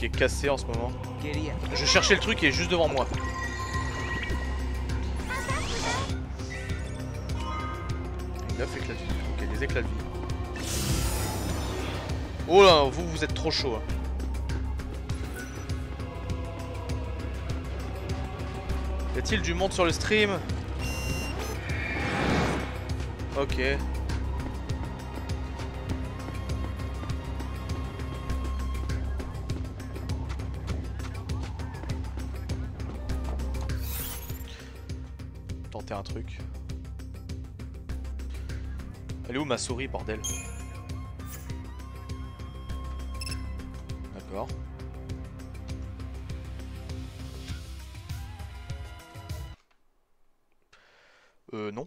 qui est cassé en ce moment. Je cherchais le truc, il est juste devant moi. Éclats de vie. Ok, des éclats de vie. Oh là, vous, vous êtes trop chaud. Hein. Y a-t-il du monde sur le stream? Ok. Tenter un truc. Elle est où ma souris, bordel? D'accord. Non.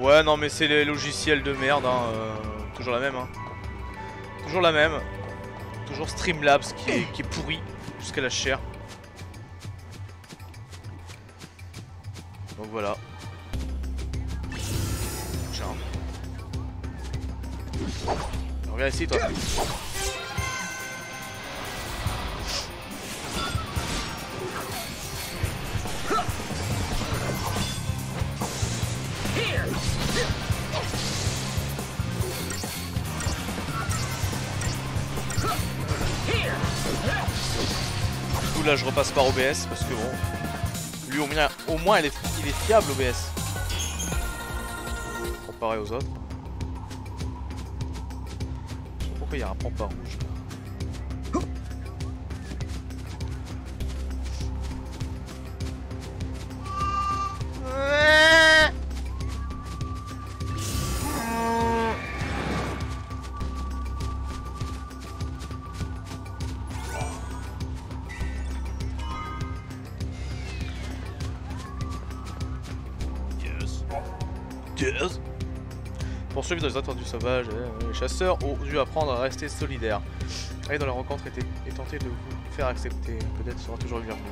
Ouais, non mais c'est les logiciels de merde, hein. Toujours la même, hein. Toujours la même. Toujours Streamlabs qui est pourri jusqu'à la chair. Donc voilà. Tiens. Regarde ici toi. Du coup là je repasse par OBS parce que bon. Lui au moins elle est. Il est fiable OBS comparé aux autres. Je sais pas pourquoi il y a un Bampard rouge. Poursuivre dans les attendus sauvages, les chasseurs ont dû apprendre à rester solidaires. Allez dans la rencontre et tenter de vous faire accepter. Peut-être sera toujours le bienvenu.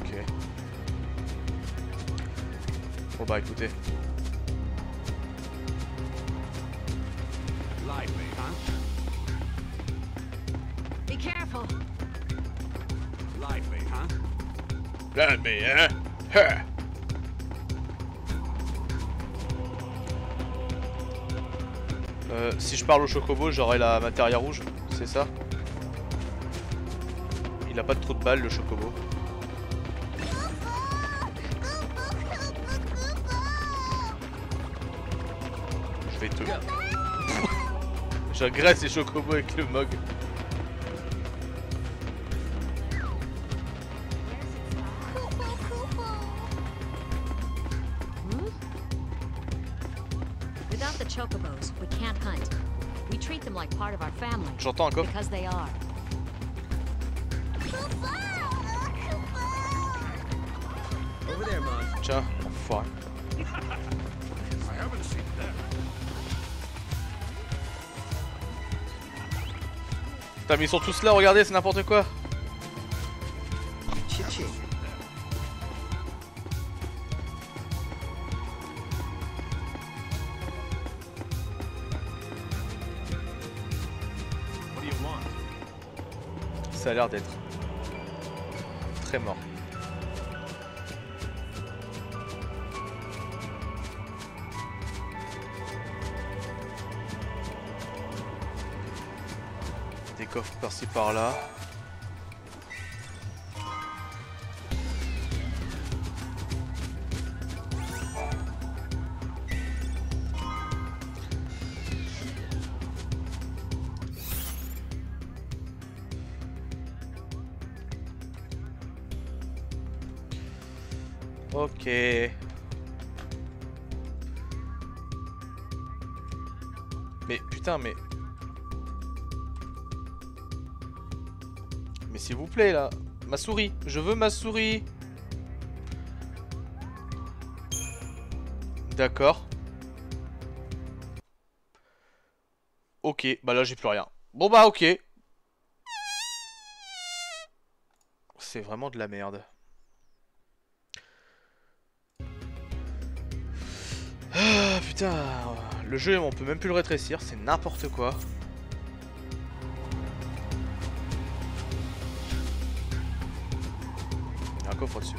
Ok. Bon bah écoutez. Be careful. Lively, hein? Lively, hein? Huh. Si je parle au chocobo, j'aurai la matéria rouge, c'est ça? Il a pas trop de balles le chocobo. Je vais te... J'agresse les chocobos avec le Mog. J'entends encore. Tiens, enfoiré. Putain, mais ils sont tous là, regardez, c'est n'importe quoi. Chichi. Ça a l'air d'être très mort. Des coffres par-ci par-là. Ok. Mais putain, mais. Mais s'il vous plaît là. Ma souris. Je veux ma souris. D'accord. Ok, bah là j'ai plus rien. Bon bah ok. C'est vraiment de la merde. Ah, putain, le jeu on peut même plus le rétrécir, c'est n'importe quoi. Il y a un coffre dessus.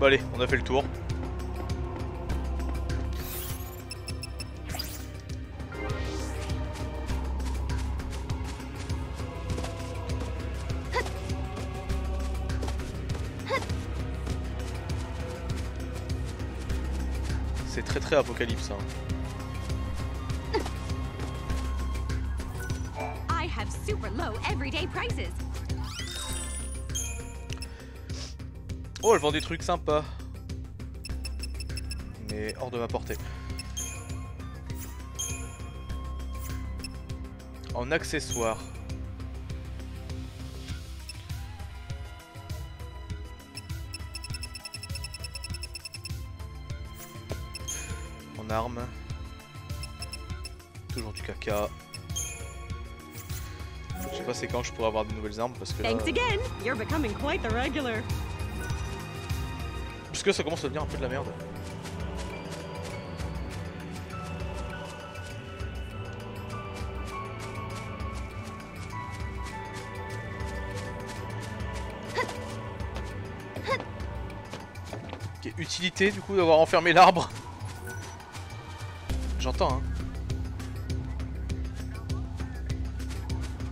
Bon allez, on a fait le tour. C'est très très apocalypse, hein. I have super low everyday prices. Oh, elle vend des trucs sympas. Mais hors de ma portée. En accessoires. En armes. Toujours du caca. Je sais pas c'est quand je pourrais avoir des nouvelles armes parce que là... Parce que ça commence à devenir un peu de la merde. Okay, utilité du coup d'avoir enfermé l'arbre. J'entends hein.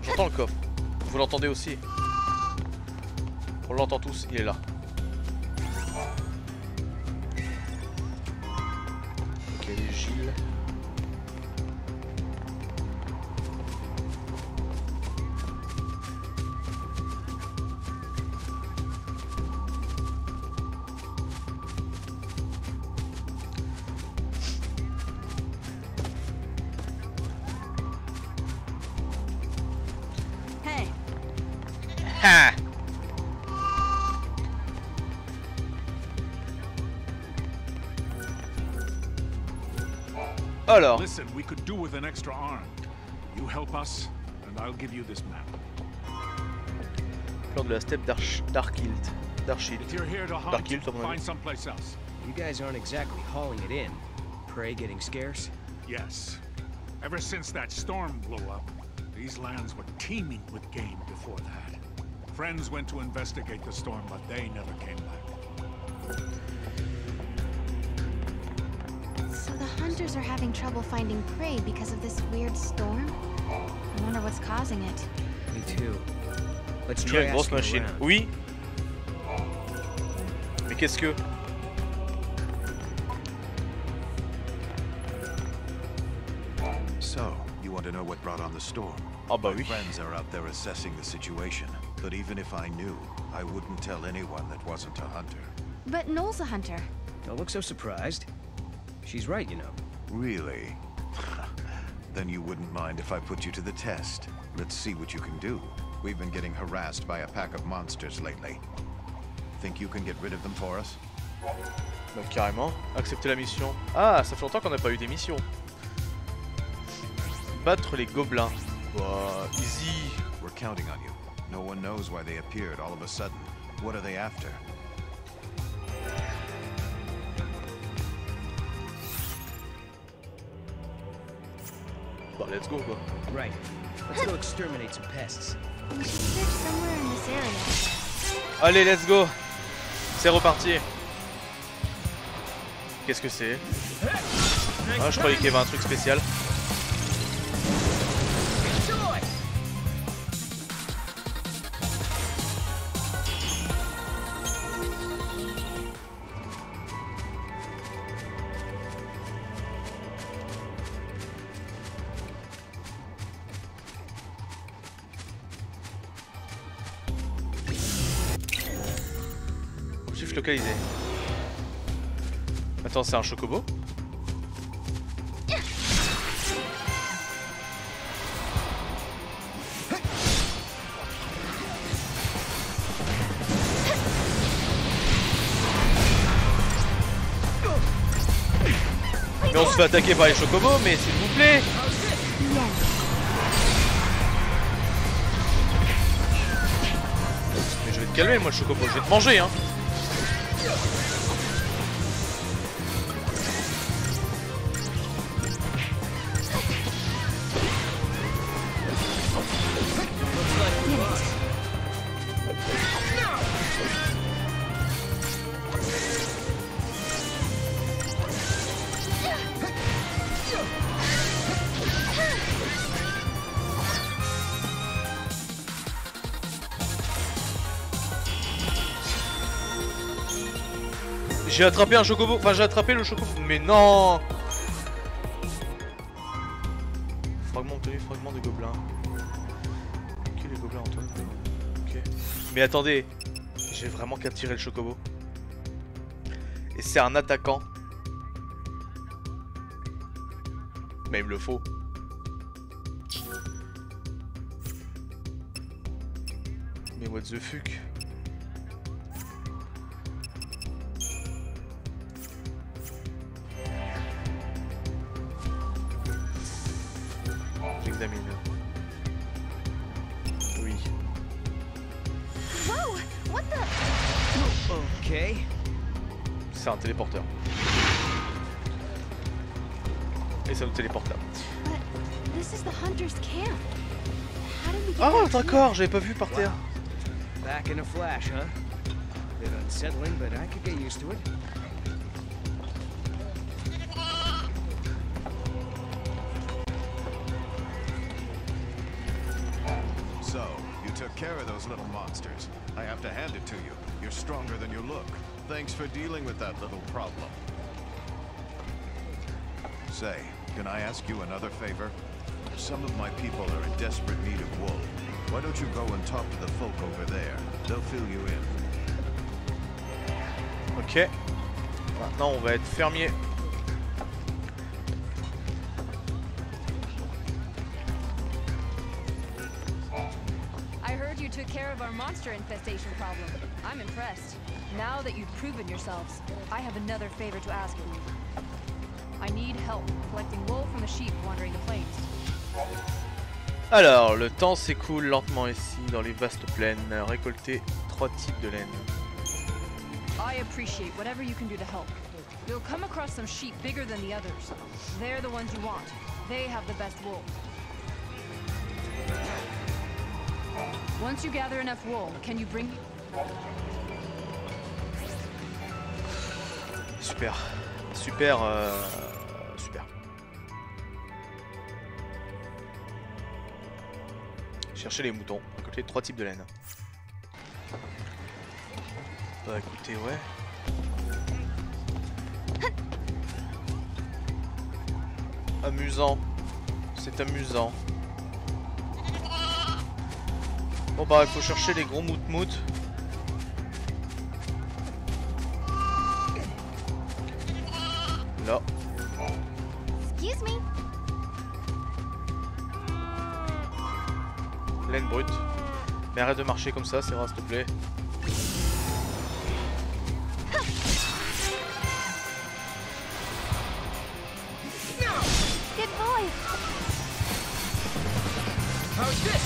J'entends le coffre. Vous l'entendez aussi. On l'entend tous, il est là. Gilles. Hey. Ha. Alors. Listen, we could do with an extra arm. You help us, and I'll give you this map. Plan de la steppe Darkhilt. Darkhilt. Darkhilt, find someplace else. You guys aren't exactly hauling it in. Prey getting scarce? Yes. Ever since that storm blew up, these lands were teeming with game before that. Friends went to investigate the storm, but they never came back. Hunters are having trouble finding prey because of this weird storm. I wonder what's causing it. Me too. Let's try une grosse machine. Oui. Mais qu'est-ce que? So, you want to know what brought on the storm? Ah bah oui. My friends are out there assessing the situation, but even if I knew, I wouldn't tell anyone that wasn't a hunter. But Noel's a hunter. Don't look so surprised. She's right, you know. Really? Then you wouldn't mind if I put you to the test. Let's see what you can do. We've been getting harassed by a pack of monsters lately. Think you can get rid of them for us? Bah carrément. Accepter la mission. Ah, ça fait longtemps qu'on n'a pas eu des missions. Battre les gobelins. Bah, easy. We're counting on you. No one knows why they appeared all of a sudden. What are they after? Let's go, go. Right. Let's go exterminate some pests. We should search somewhere in this area. Allez, let's go. C'est reparti. Qu'est-ce que c'est? Ah, je croyais qu'il y avait un truc spécial. Localisé. Attends, c'est un chocobo? Mais on se fait attaquer par les chocobos, mais s'il vous plaît. Mais je vais te calmer moi le chocobo, je vais te manger hein. J'ai attrapé un chocobo, enfin j'ai attrapé le chocobo, mais non. Fragment obtenu, fragment de gobelin. Ok, les gobelins en toi. Ok. Mais attendez, j'ai vraiment capturé le chocobo. Et c'est un attaquant. Mais il me le faut. Mais what the fuck. C'est un téléporteur. Et ça nous téléporte là. Ah oh, d'accord, j'avais pas vu par terre. So, you took care of those little monsters. I have to hand it to you. You're stronger than you look. Thanks for dealing with that little problem. Say, can I ask you another favor? Some of my people are in desperate need of wool. Why don't you go and talk to the folk over there? They'll fill you in. Ok. Maintenant, on va être fermier. I heard you took care of our monster infestation problem. I'm impressed. Now that you've proven yourselves, I have another favor to ask of you. I need help collecting wool from the sheep wandering the plains. Alors, le temps s'écoule lentement ici dans les vastes plaines. Récolter 3 types de laine. I appreciate whatever you can do to help. You'll come across some sheep bigger than the others. They're the ones you want. They have the best wool. Once you gather enough wool, can you bring... Super, super, super. Chercher les moutons, récolter 3 types de laine. Bah écoutez, ouais. Amusant, c'est amusant. Bon bah il faut chercher les gros moutmout. Là. Excuse me. Laine brute. Mais arrête de marcher comme ça, Serah, s'il te plaît. Good boy. How's this?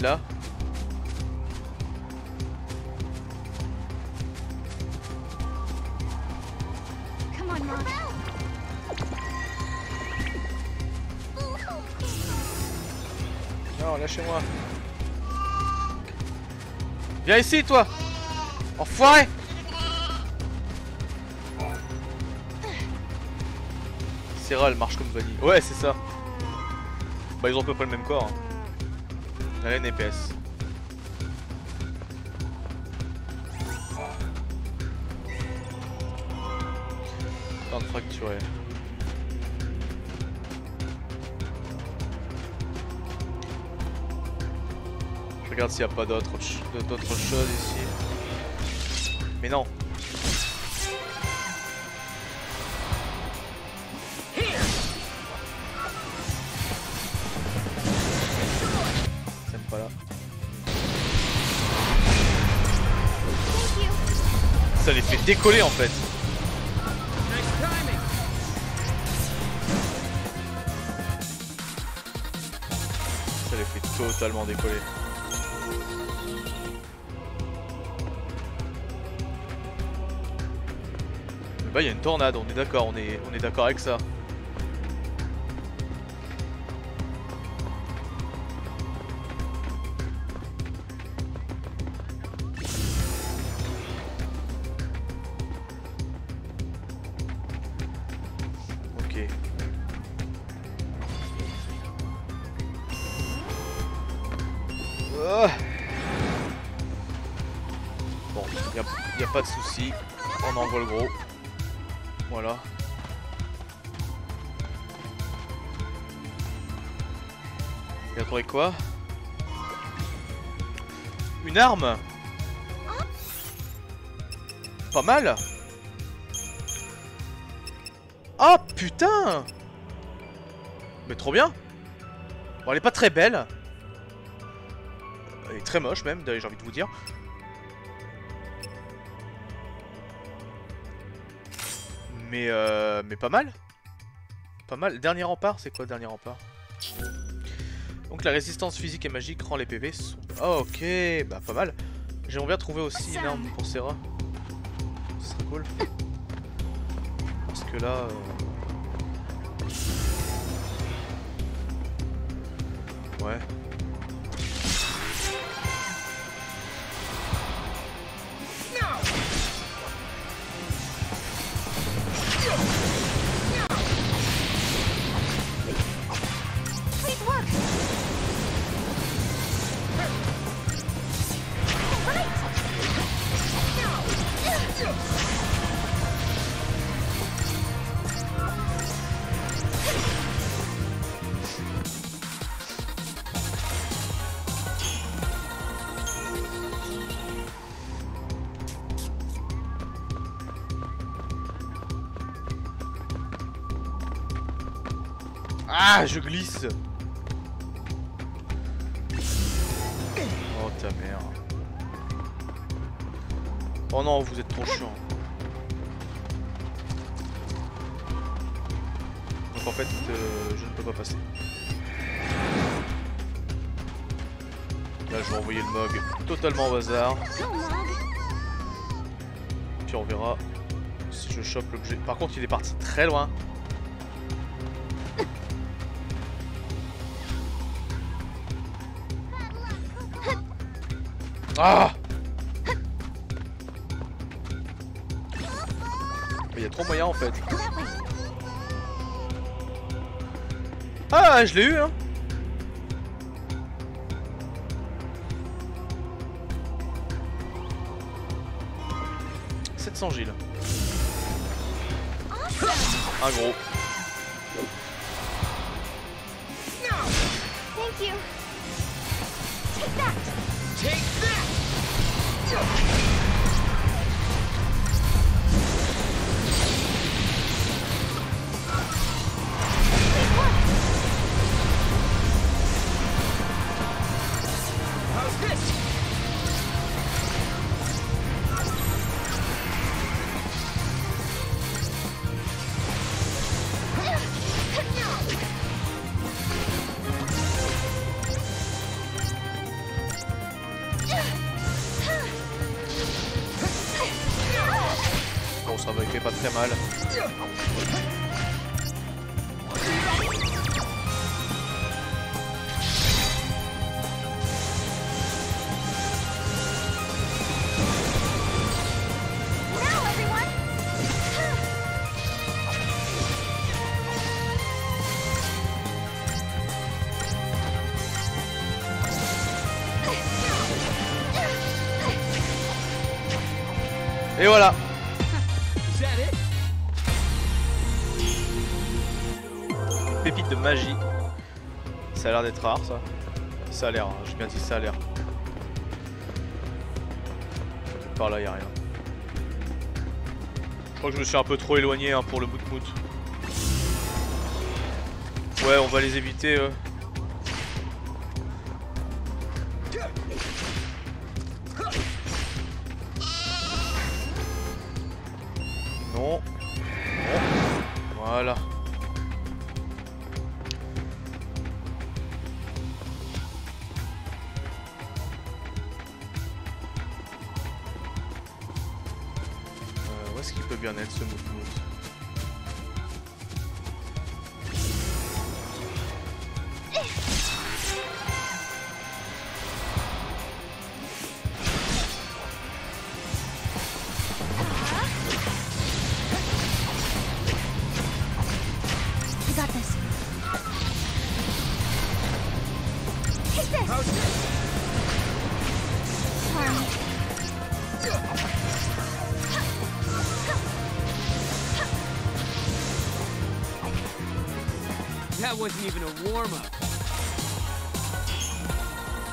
Là, non, lâchez-moi. Viens ici, toi, enfoiré. Serah, elle marche comme Vanille. Ouais, c'est ça. Bah, ils ont à peu près le même corps. Hein. La laine épaisse. Tente fracturée. Je regarde s'il n'y a pas d'autres choses ici. Mais non. J'aime pas là. Ça les fait décoller en fait. Totalement décollé. Bah il y a une tornade, on est d'accord, on est d'accord avec ça. Le gros, voilà. Il a trouvé quoi? Une arme. Pas mal. Ah putain. Mais trop bien. Bon, elle est pas très belle. Elle est très moche même, j'ai envie de vous dire. Mais pas mal. Pas mal. Dernier rempart, c'est quoi dernier rempart? Donc la résistance physique et magique rend les PV sont... Oh, ok, bah pas mal. J'aimerais bien trouver aussi une arme pour Serah. Ce serait cool. Parce que là... Ouais. Ah, je glisse. Oh ta mère. Oh non, vous êtes trop chiant. Donc en fait, je ne peux pas passer. Là, je vais envoyer le Mog totalement au hasard. Puis on verra si je chope l'objet. Par contre, il est parti très loin. Ah, il y a trop moyen en fait. Ah, je l'ai eu hein. $700 Gilles. Un gros. Et voilà. Pépite de magie. Ça a l'air d'être rare ça. Ça a l'air, hein. J'ai bien dit ça a l'air. par là, y'a rien. Je crois que je me suis un peu trop éloigné hein, pour le mout-mout. Ouais, on va les éviter. Non. Voilà. Où est-ce qu'il peut bien être ce mout-mout?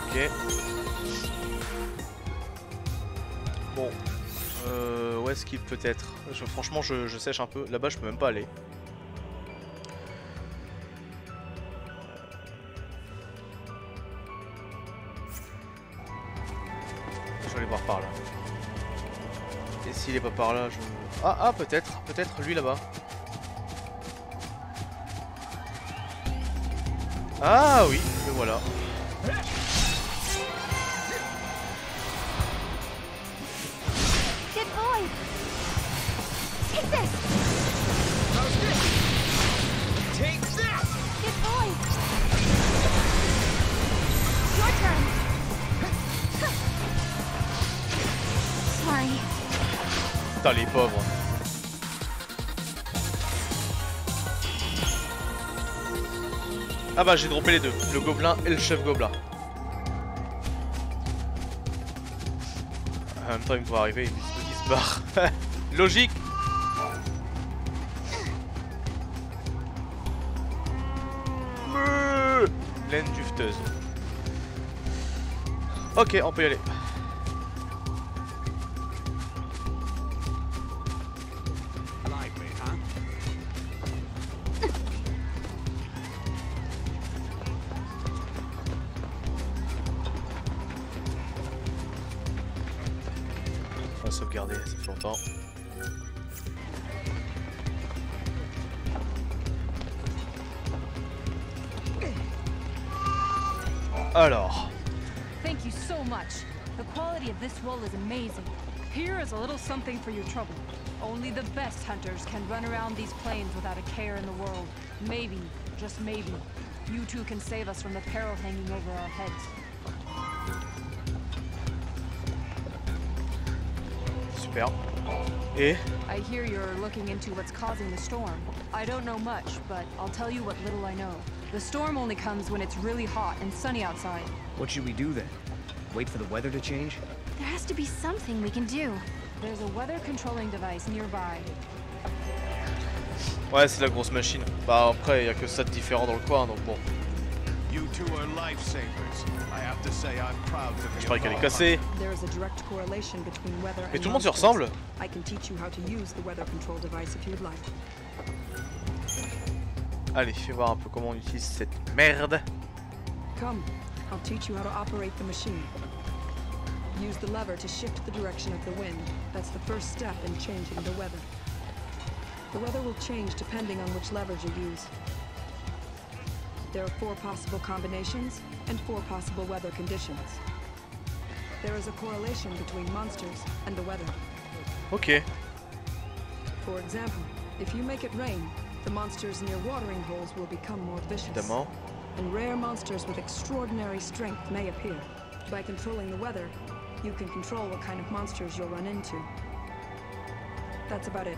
Ok. Bon. Où est-ce qu'il peut être? Franchement, je sèche un peu. Là-bas, je peux même pas aller. Je vais aller voir par là. Et s'il est pas par là, je... Ah, ah, peut-être. Peut-être lui là-bas. Ah oui, le voilà. Putain, les pauvres. Ah bah j'ai droppé les deux, le gobelin et le chef gobelin. En même temps il me faut arriver, il se barre. Logique. Laine dufteuse. Ok, on peut y aller. Sauvegarder, ça fait longtemps. Alors. Thank you so much. The quality of this roll is amazing. Here is a little something for your trouble. Only the best hunters can run around these plains without a care in the world. Maybe, just maybe, you two can save us from the peril hanging over our heads. Et I hear you're looking into what's causing the storm. I don't know much, but I'll tell you what little I know. The storm only comes when it's really hot and sunny outside. What should we do then? Wait for the weather to change? There has to be something we can do. There's a weather controlling device nearby. Ouais, c'est la grosse machine. Bah après, il y a que ça de différent dans le coin, donc bon. You two are lifesavers. I have to say I'm proud of you. Je parie qu'elle est cassée. Mais tout le monde se ressemble. I can teach you how to use the weather control device if you'd like. Allez, fais voir un peu comment on utilise cette merde. Come, I'll teach you how to operate the machine. Use the lever to shift the direction of the wind. That's the first step in changing the weather. The weather will change depending on which levers you use. There are four possible combinations and four possible weather conditions. There is a correlation between monsters and the weather. Okay. For example, if you make it rain, the monsters near watering holes will become more vicious. And rare monsters with extraordinary strength may appear. By controlling the weather, you can control what kind of monsters you'll run into. That's about it.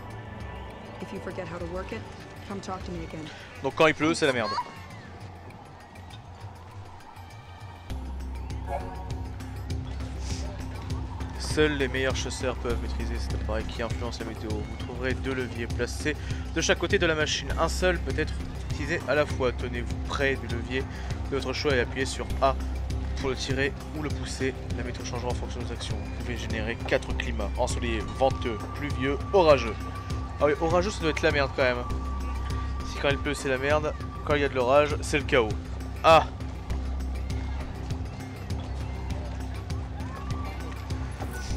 If you forget how to work it, come talk to me again. Donc quand il pleut, c'est la merde. Seuls les meilleurs chasseurs peuvent maîtriser cet appareil qui influence la météo. Vous trouverez deux leviers placés de chaque côté de la machine. Un seul peut être utilisé à la fois. Tenez-vous près du levier de votre choix et appuyez sur A Pour le tirer ou le pousser, la météo changera en fonction de nos actions. Vous pouvez générer 4 climats, ensoleillé, venteux, pluvieux, orageux. Ah oui, orageux ça doit être la merde quand même. Si quand il pleut c'est la merde, quand il y a de l'orage c'est le chaos. Ah!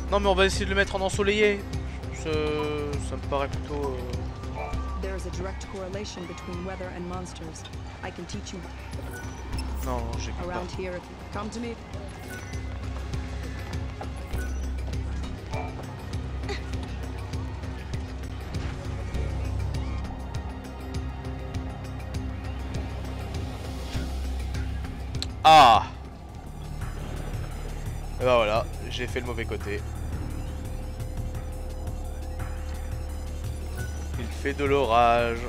Non mais on va essayer de le mettre en ensoleillé. Ça me paraît plutôt... Non, j'ai pas. Ah! Et bah voilà, j'ai fait le mauvais côté. Il fait de l'orage.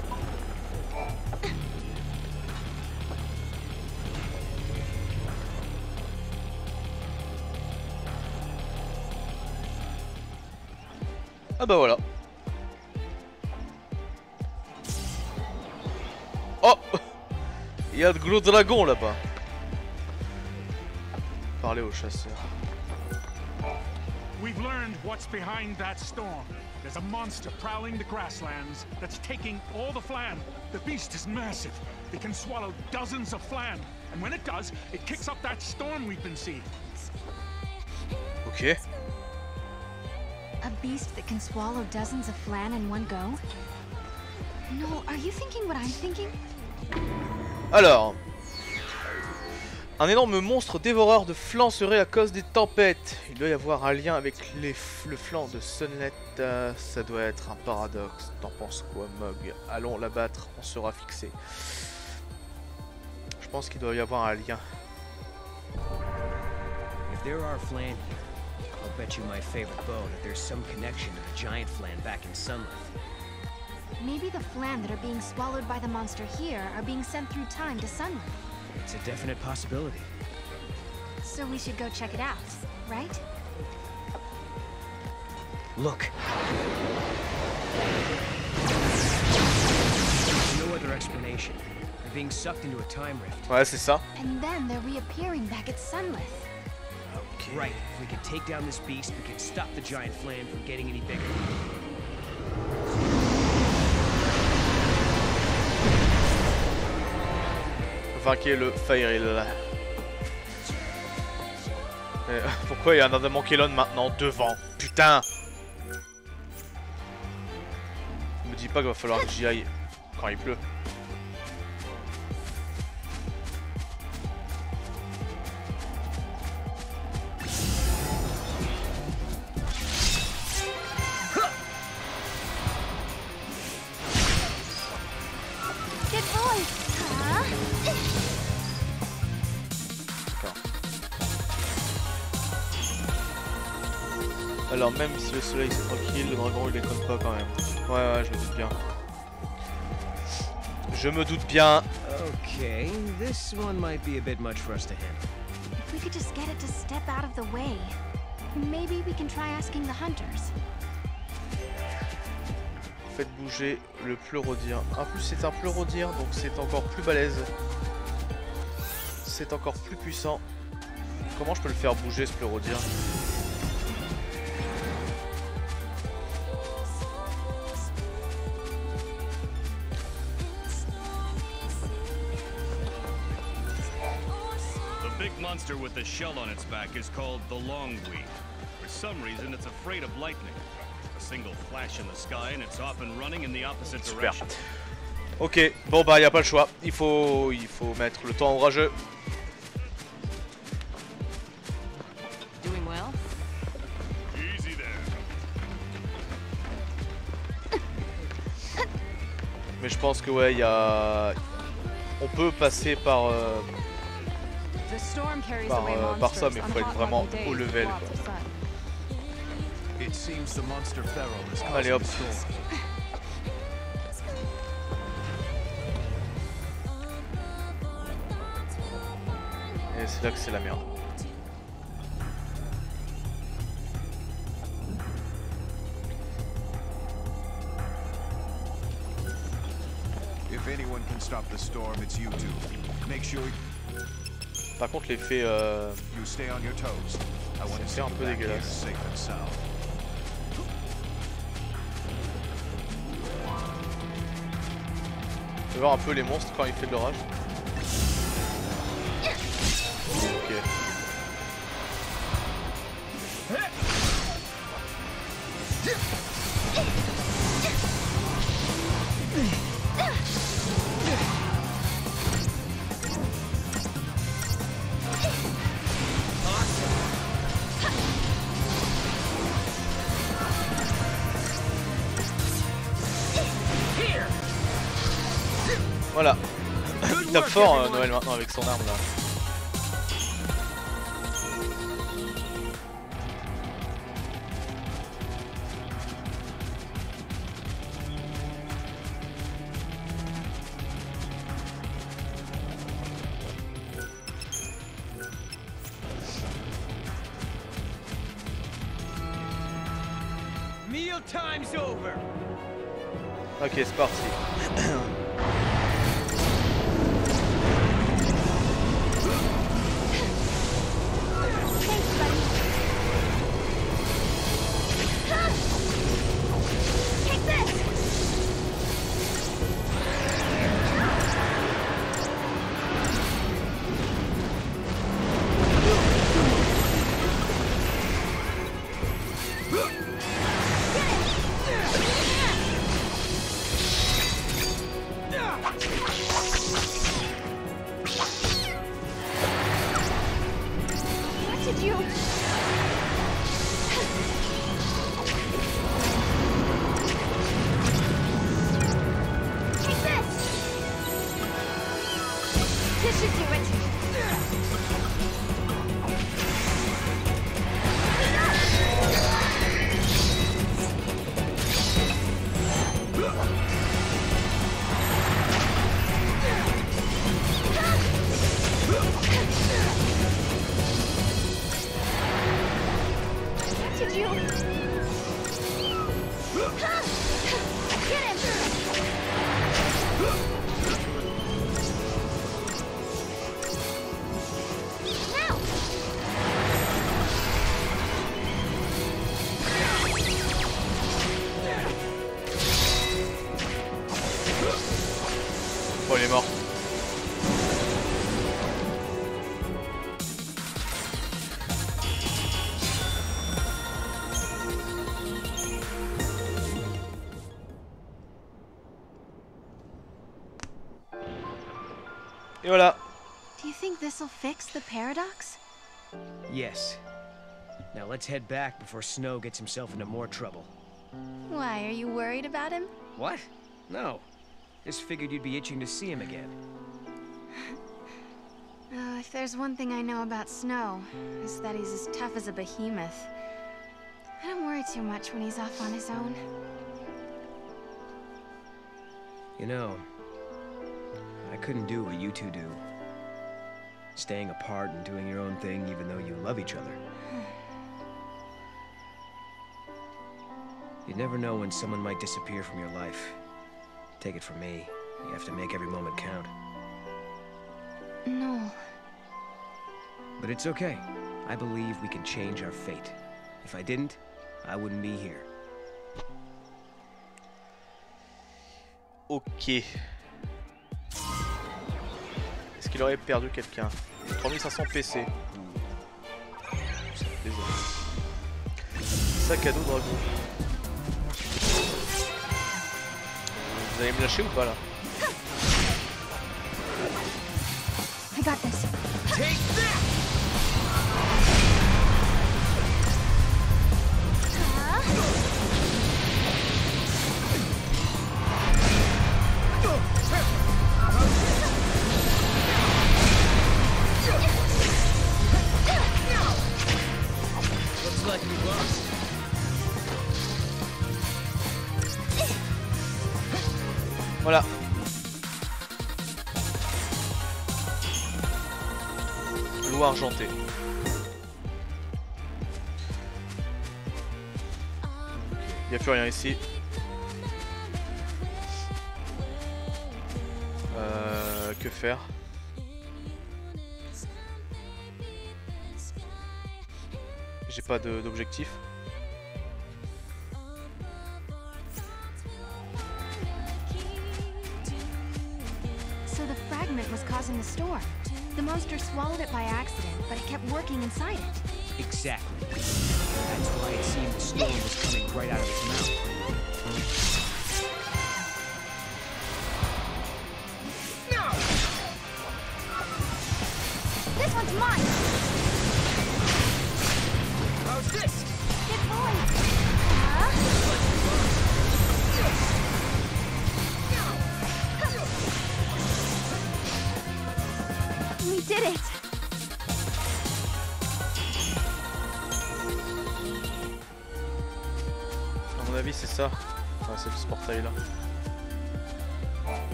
Ah bah voilà. Oh, il y a de gros dragons là-bas. Parlez aux chasseurs. We've learned what's behind that storm. There's a monster prowling the grasslands that's taking all the flan. The beast is massive. It can swallow dozens of flan. And when it does, it kicks up that storm we've been seeing. Ok. A beast that can swallow dozens of flan in one go? No, are you thinking what I'm thinking? Alors, un énorme monstre dévoreur de flan serait à cause des tempêtes. Il doit y avoir un lien avec le flan de Sunleth. Ça doit être un paradoxe. T'en penses quoi, Mog? Allons l'abattre, on sera fixé. Je pense qu'il doit y avoir un lien. If there are flan... I'll bet you my favorite bow that there's some connection to the giant flan back in Sunleth. Maybe the flan that are being swallowed by the monster here are being sent through time to Sunleth. It's a definite possibility. So we should go check it out, right? Look. No other explanation. They're being sucked into a time rift. Ouais, c'est ça. And then they're reappearing back at Sunleth. Right, if we can take down this beast, we can stop the giant flan from getting any bigger. Vainquez le Fire Hill. Pourquoi il y a un Adamankelon maintenant devant? Putain! Me dis pas qu'il va falloir que j'y aille quand il pleut. Alors même si le soleil c'est tranquille, le dragon il déconne pas quand même. Ouais, je me doute bien. Je me doute bien. Okay, this one might be a bit much for us to handle. If we could just get it to step out of the way, maybe we can try asking the hunters. Faites bouger le pleurodire. En plus c'est un pleurodire, donc c'est encore plus balèze. C'est encore plus puissant. Comment je peux le faire bouger ce pleurodire? Monster with a shell on its back is called the Longweed. For some reason, it's afraid of lightning. A single flash in the sky and it's off and running in the opposite direction. Ok, bon bah y a pas le choix. Il faut mettre le temps orageux. Doing well. Easy there. Mais je pense que ouais, on peut passer par ça, mais il faut être vraiment haut level quoi. Allez hop. Et c'est là que c'est la merde. Par contre l'effet c'est un peu dégueulasse. On peut voir un peu les monstres quand il fait de l'orage. Ok. Voilà. Il tape fort Noël maintenant avec son arme là. Ok, c'est parti. Et voilà. Do you think this will fix the paradox? Yes. Now let's head back before Snow gets himself into more trouble. Why, are you worried about him? What? No. Just figured you'd be itching to see him again. Oh, if there's one thing I know about Snow, it's that he's as tough as a behemoth. I don't worry too much when he's off on his own. You know, I couldn't do what you two do. Staying apart and doing your own thing even though you love each other. You never know when someone might disappear from your life. Take it from me, you have to make every moment count. No. But it's okay. I believe we can change our fate. If I didn't, I wouldn't be here. Okay. Est-ce qu'il aurait perdu quelqu'un? 3500 PC. Désolé. Sac à dos dragon. Vous allez me lâcher ou pas là? I got this. Take that. Like we lost. Voilà. Loup argenté. Il n'y a plus rien ici. Que faire? j'ai pas d'objectif. So the fragment was causing the storm. The monster swallowed it by accident, but it kept working inside it. Exactly. That's why it seemed the storm was coming right out of its mouth.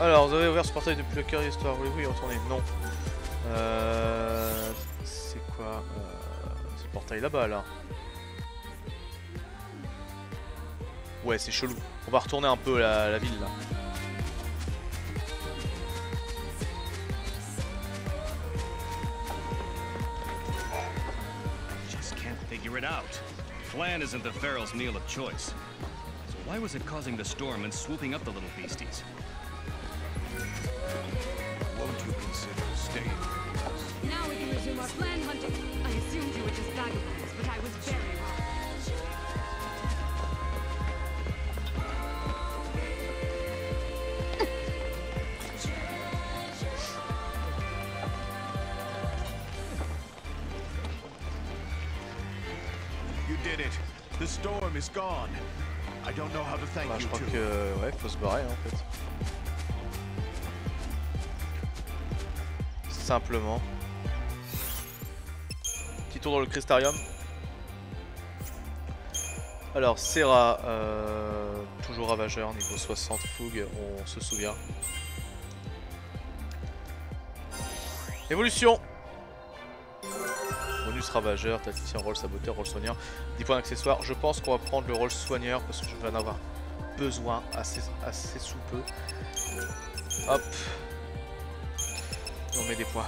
Alors, vous avez ouvert ce portail depuis le cœur de l'histoire, voulez-vous y retourner? Non. C'est quoi ce portail là-bas, là? Ouais, c'est chelou. On va retourner un peu la ville, là. I just can't figure it out. The plan isn't the feral's meal of choice. So why was it causing the storm and swooping up the little beasties? Now we can resume our plan hunting. I assumed you were just vagabonds, but I was very wrong. You did it. The storm is gone. I don't know how to thank you. Je crois que ouais, faut se barrer en fait. Simplement. Petit tour dans le Cristarium. Alors Serah, toujours Ravageur, niveau 60, Fougue, on se souvient. Évolution. Bonus Ravageur, Tacticien, rôle Saboteur, rôle Soigneur. 10 points d'accessoires, je pense qu'on va prendre le rôle Soigneur parce que je vais en avoir besoin assez sous peu. Hop. On met des points.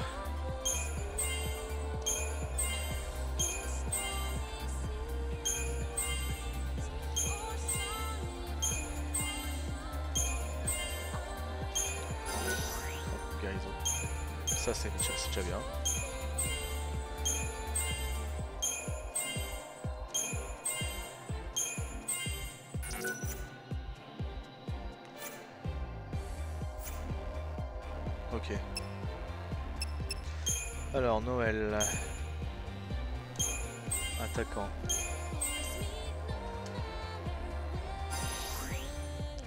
Guérison. Ça c'est déjà bien. Ok. Alors Noël, attaquant,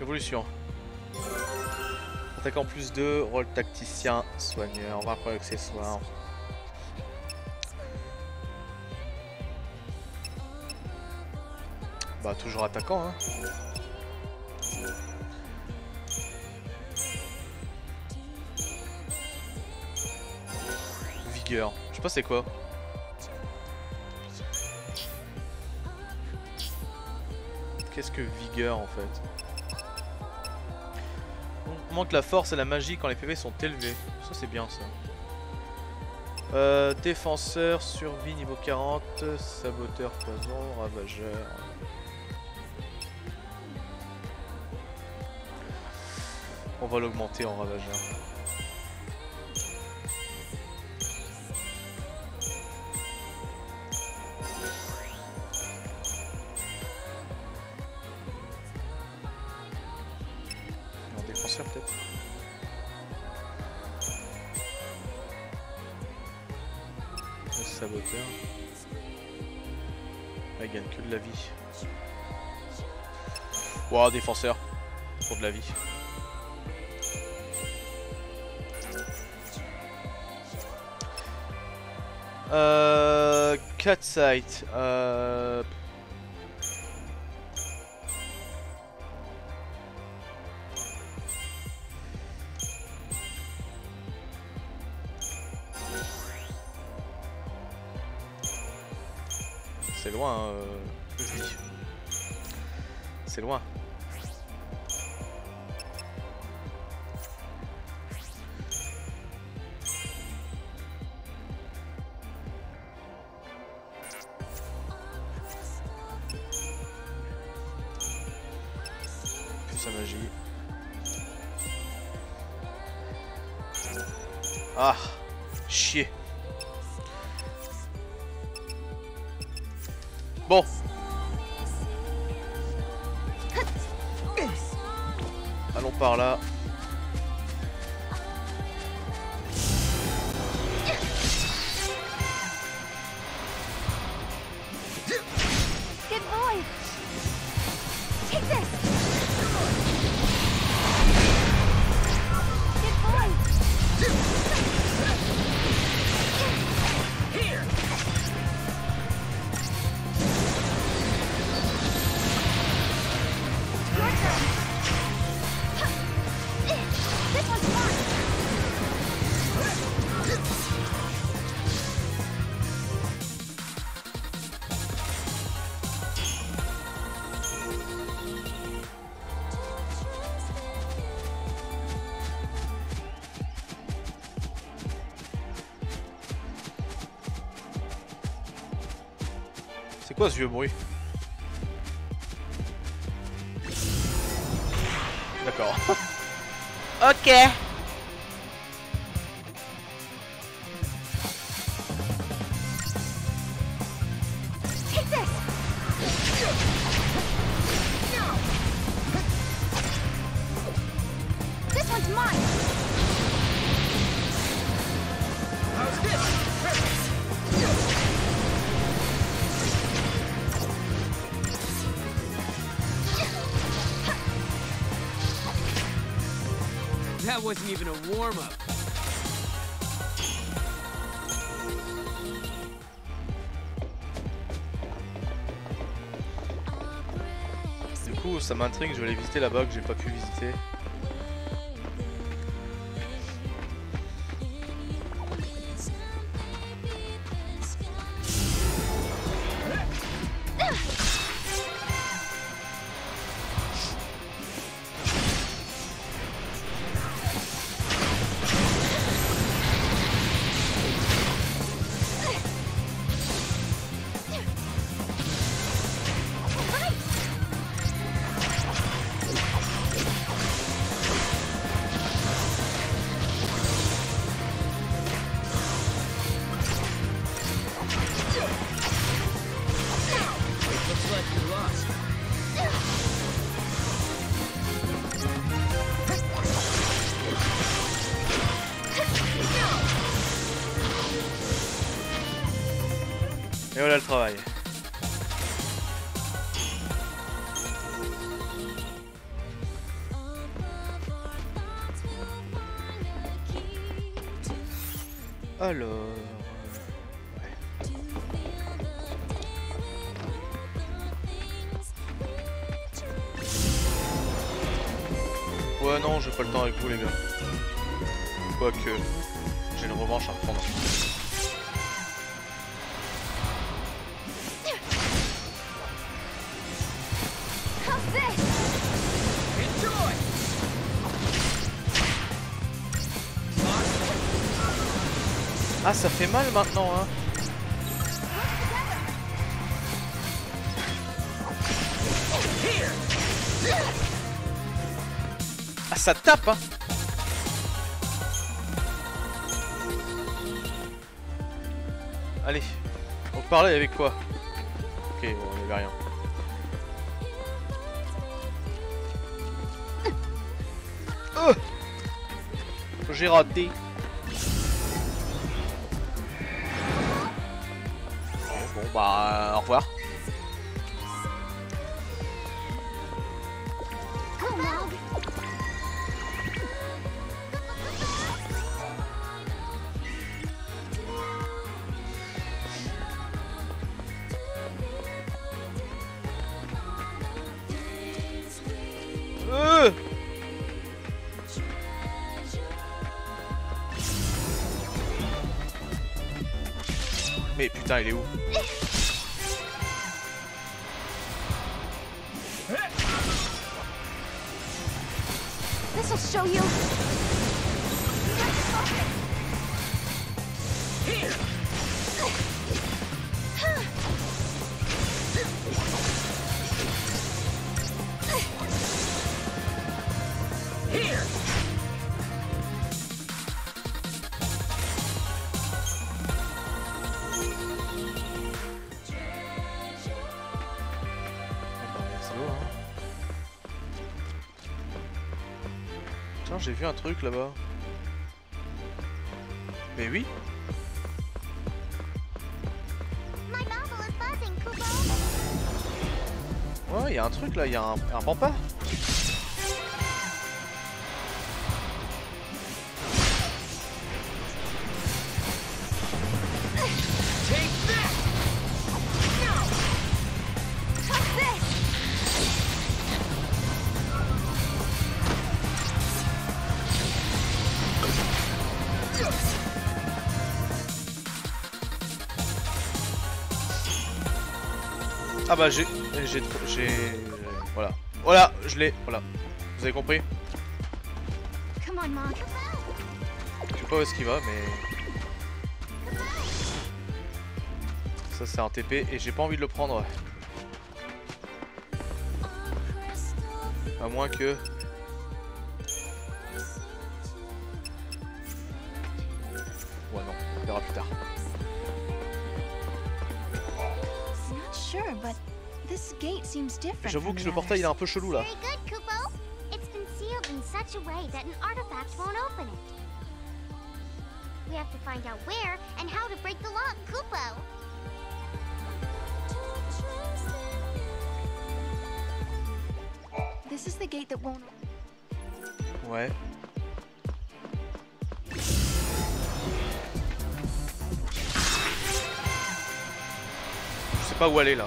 évolution, attaquant plus 2, rôle tacticien, soigneur, on va prendre l'accessoire. Bah toujours attaquant hein. Je sais pas c'est quoi. Qu'est-ce que vigueur en fait? On manque la force et la magie quand les PV sont élevés. Ça c'est bien ça. Défenseur, survie niveau 40, saboteur, poison, ravageur. On va l'augmenter en ravageur. Peut-être. Le saboteur. Il gagne que de la vie. Wow, défenseur. Pour de la vie. Cut sight. C'est loin, c'est loin. sa magie. Ah, chier. Bon. Allons par là. C'est quoi ce vieux bruit? D'accord. Ok. That wasn't even a warm-up. Du coup, ça m'intrigue, je vais aller visiter là-bas que j'ai pas pu visiter. Et voilà le travail. Alors... ouais. Ouais non, j'ai pas le temps avec vous les gars. Quoique, j'ai une revanche à prendre. Ah, ça fait mal maintenant, hein. Ah, ça tape, hein. Allez, on parlait avec quoi? Ok, bon, on avait rien. Oh, j'ai raté. Bah, au revoir. Mais putain, il est où? go. Hein. Tiens, j'ai vu un truc là-bas. Mais oui. Ouais, il y a un truc là, il y a un Bampard. Ah bah j'ai... Voilà. Voilà, je l'ai. Voilà. Vous avez compris? Je sais pas où est-ce qu'il va, mais... Ça c'est un TP et j'ai pas envie de le prendre. À moins que... Ouais non, on verra plus tard. J'avoue que le portail il est un peu chelou là. Ouais. Je sais pas où aller là.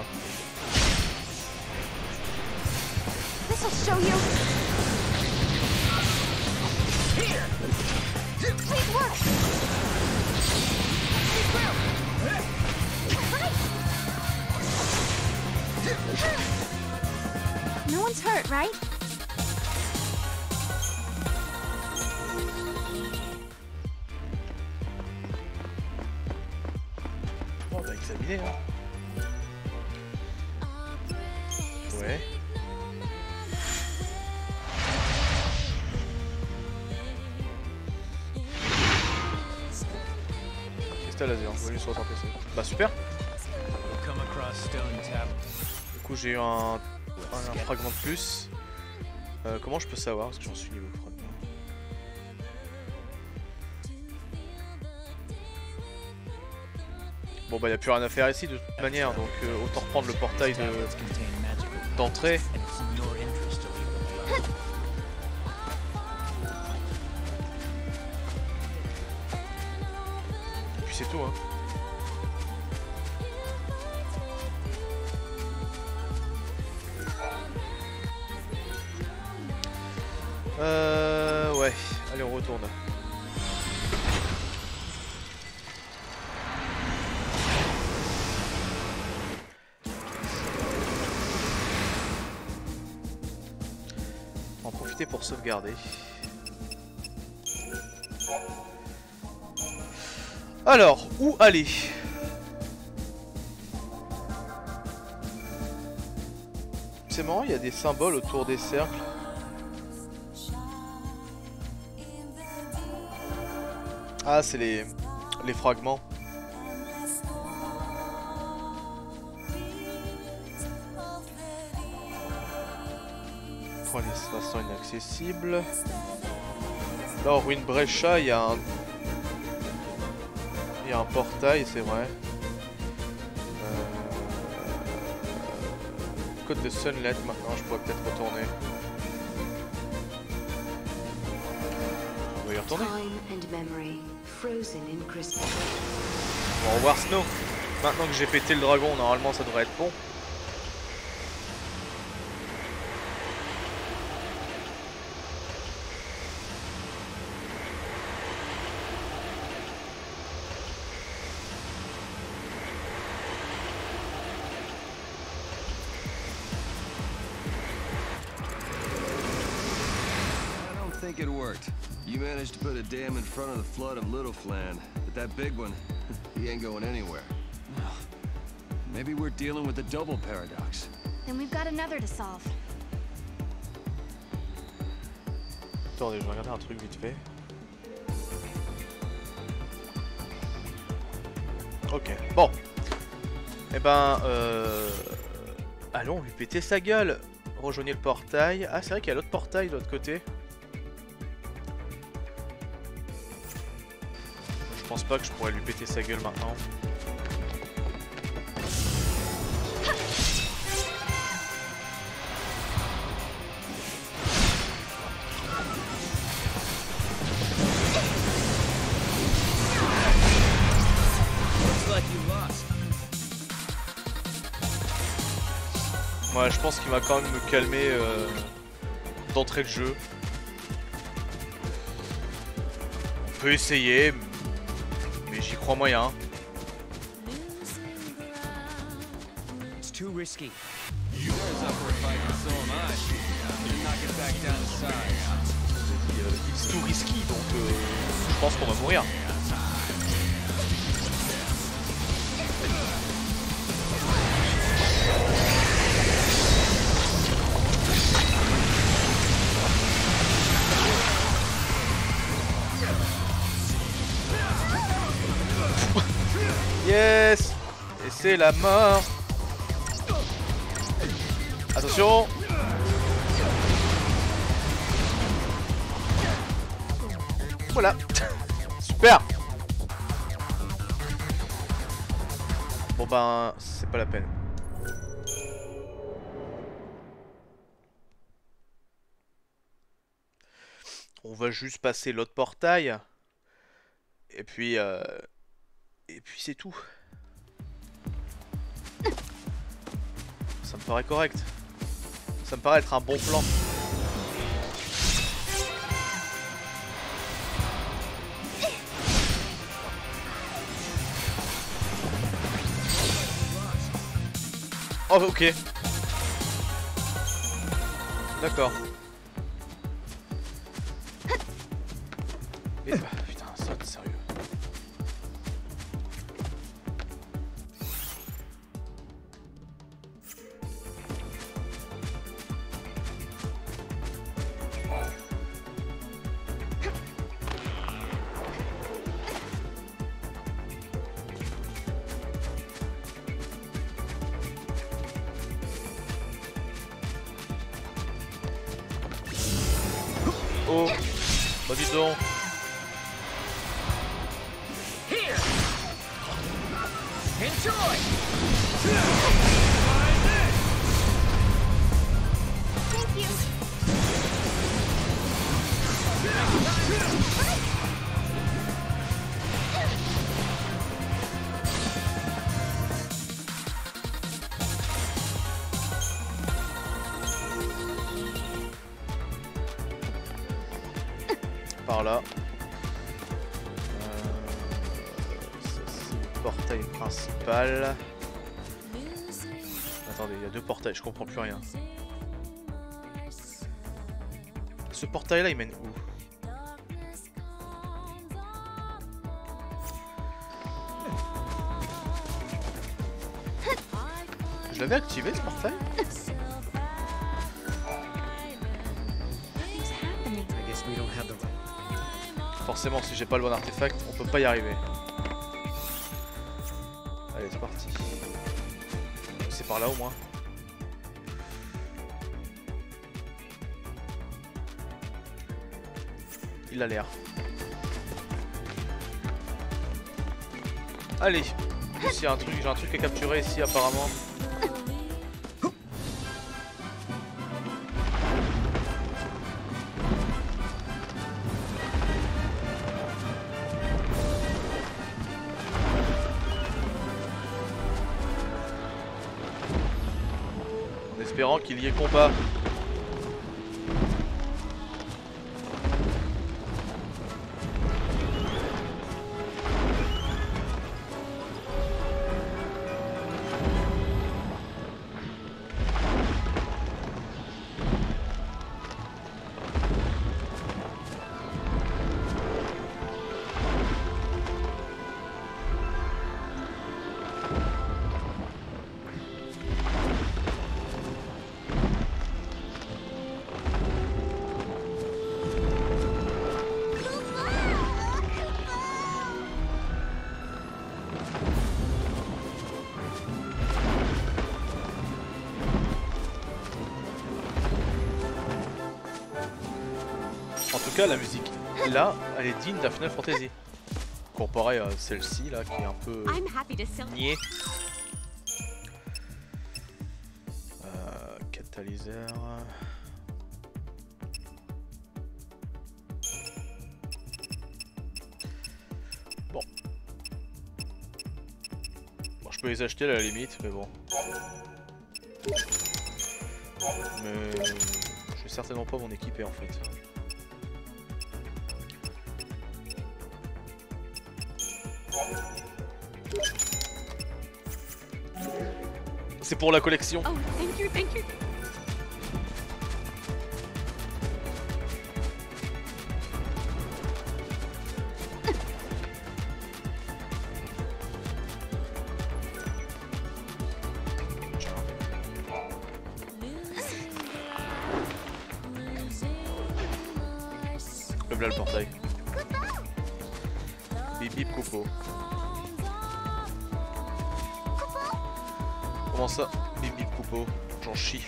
On va examiner. Ouais. Laser, on va lui sur un PC. Bah super. Du coup j'ai eu un fragment de plus. Comment je peux savoir? Parce que j'en suis niveau fragment. Bon bah il n'y a plus rien à faire ici de toute manière, donc autant reprendre le portail d'entrée. C'est tout hein. Ouais, allez on retourne. En profiter pour sauvegarder. Alors, où aller? C'est marrant, il y a des symboles autour des cercles. Ah, c'est les fragments. Pour l'instant inaccessible. Là, en Windbrecha, il y a un... Il y a un portail, c'est vrai. Côte de Sunleth, maintenant je pourrais peut-être retourner. On va y retourner. Bon, au revoir Snow. Maintenant que j'ai pété le dragon, normalement ça devrait être bon. You managed to put a dam in front of the flood of Little Flan, but that big one, he ain't going anywhere. No. Maybe we're dealing with a double paradox. Then we've got another to solve. Attendez, je vais regarder un truc vite fait. Ok, bon. Eh ben, allons lui péter sa gueule. Rejoignez le portail. Ah, c'est vrai qu'il y a l'autre portail de l'autre côté. Je pense pas que je pourrais lui péter sa gueule maintenant. Ouais, je pense qu'il va quand même me calmer d'entrée de jeu. On peut essayer, mais j'y crois moyen. C'est tout risqué, donc je pense qu'on va mourir. Yes! Et c'est la mort! Attention! Voilà! Super! Bon ben, c'est pas la peine. On va juste passer l'autre portail. Et puis c'est tout. Ça me paraît correct. Ça me paraît être un bon plan. Oh ok. D'accord. Bah dis donc. Par là, c'est le portail principal. Attendez, il y a deux portails, je comprends plus rien. Ce portail là il mène où? Je l'avais activé ce portail? Forcément, si j'ai pas le bon artefact, on peut pas y arriver. Allez, c'est parti. C'est par là au moins. Il a l'air. Allez, il y a un truc, j'ai un truc à capturer ici apparemment. Espérant qu'il y ait combat. En tout cas, la musique là, elle est digne d'un Final Fantasy. Comparée à celle-ci là, qui est un peu niée. Catalyseur. Bon. Bon, je peux les acheter à la limite, mais bon. Mais je vais certainement pas m'en équiper en fait. C'est pour la collection. Oh, thank you. Là le portail. Bip bip copo. Comment ça? Bip bip copo. J'en chie.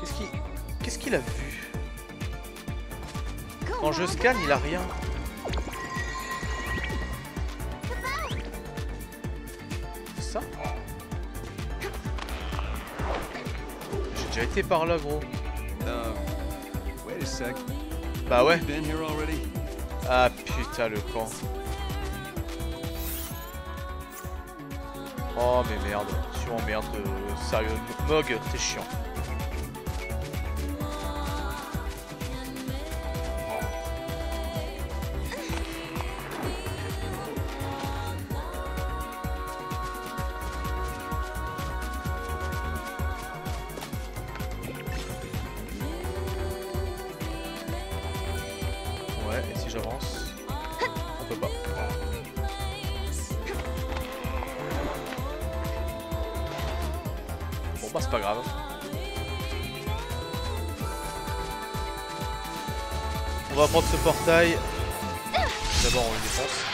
Qu'est-ce que... Qu'est-ce qu'il a vu? Quand je scanne, il a rien. Ça? J'ai déjà été par là, gros. Bah ouais. Ah putain, le camp. Oh mais merde, tu emmerdes, sérieux, Mog, t'es chiant. Ouais, et si j'avance, on peut pas. Bah c'est pas grave. On va prendre ce portail. D'abord on le défonce.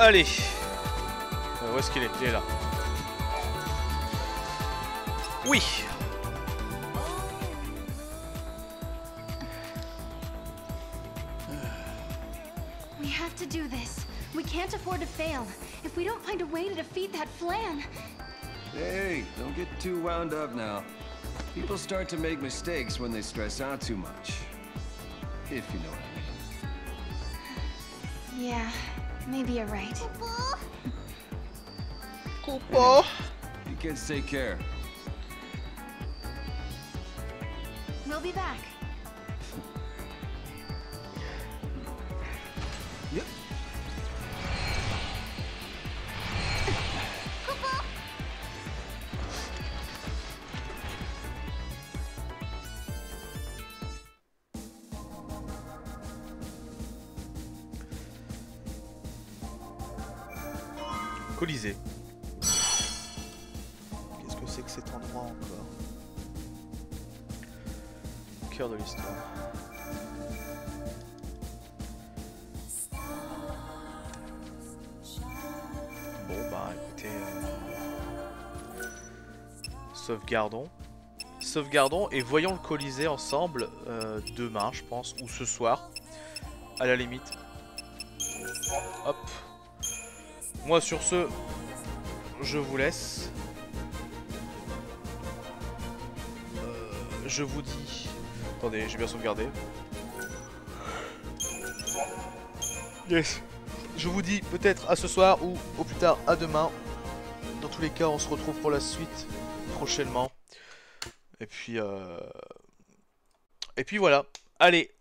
Allez, où est-ce qu'il est? Il est là. Oui. We have to do this. We can't afford to fail. If we don't find a way to defeat that flan. Hey, don't get too wound up now. People start to make mistakes when they stress out too much. If you know what I mean. Yeah. Maybe you're right. Copo. You kids take care. We'll be back. Yep. Copo. Colisée. Qu'est-ce que c'est que cet endroit encore? Cœur de l'histoire. Bon bah écoutez... Sauvegardons. Sauvegardons et voyons le Colisée ensemble demain, je pense, ou ce soir, à la limite. Hop. Moi, sur ce, je vous laisse. Je vous dis... Attendez, j'ai bien sauvegardé. Yes. Je vous dis peut-être à ce soir ou au plus tard à demain. Dans tous les cas, on se retrouve pour la suite prochainement. Et puis voilà. Allez,